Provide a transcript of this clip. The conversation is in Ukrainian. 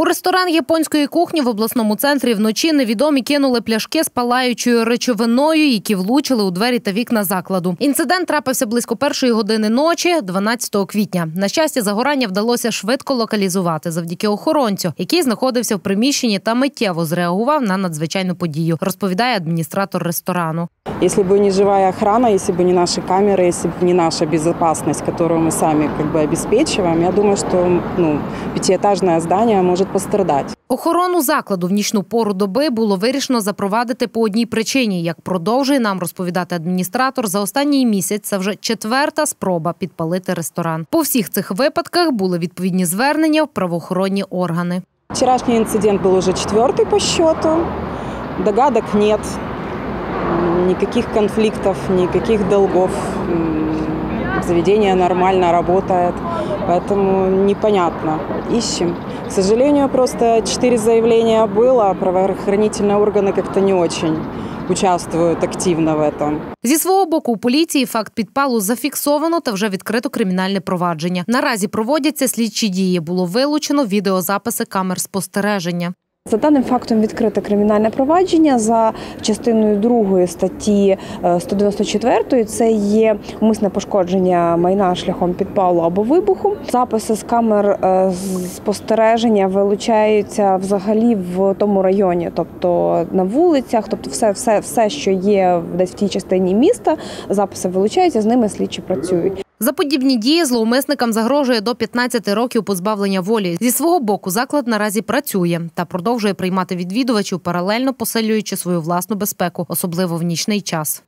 У ресторан японської кухні в обласному центрі вночі невідомі кинули пляшки з палаючою речовиною, які влучили у двері та вікна закладу. Інцидент трапився близько 1-ї години ночі, 12 квітня. На щастя, загорання вдалося швидко локалізувати завдяки охоронцю, який знаходився в приміщенні та миттєво зреагував на надзвичайну подію, розповідає адміністратор ресторану. Если бы не живая охрана, если бы не наши камеры, если бы не наша безопасность, которую мы сами обеспечиваем, я думаю, что пятиэтажное здание может пострадать. Охорону закладу в нічну пору доби було вирішено запровадити по одній причині. Як продовжує нам розповідати адміністратор, за останній місяць це вже 4-та спроба підпалити ресторан. По всіх цих випадках були відповідні звернення в правоохоронні органи. Вчорашній інцидент був вже 4-й по счету, догадок нет. Никаких конфликтов, никаких долгов. Заведение нормально работает, поэтому непонятно. Ищем. К сожалению, просто 4 заявления было, а правоохранительные органы как-то не очень участвують активно в этом. Зі свого боку, у поліції факт підпалу зафіксовано та вже відкрито кримінальне провадження. Наразі проводяться слідчі дії. Було вилучено відеозаписи камер спостереження. За даним фактом відкрите кримінальне провадження за частиною 2 статті 194, це є умисне пошкодження майна шляхом підпалу або вибуху. Записи з камер спостереження вилучаються взагалі в тому районі, тобто на вулицях, тобто все, що є десь в тій частині міста, записи вилучаються, з ними слідчі працюють. За подібні дії зловмисникам загрожує до 15 років позбавлення волі. Зі свого боку, заклад наразі працює та продовжує приймати відвідувачів, паралельно посилюючи свою власну безпеку, особливо в нічний час.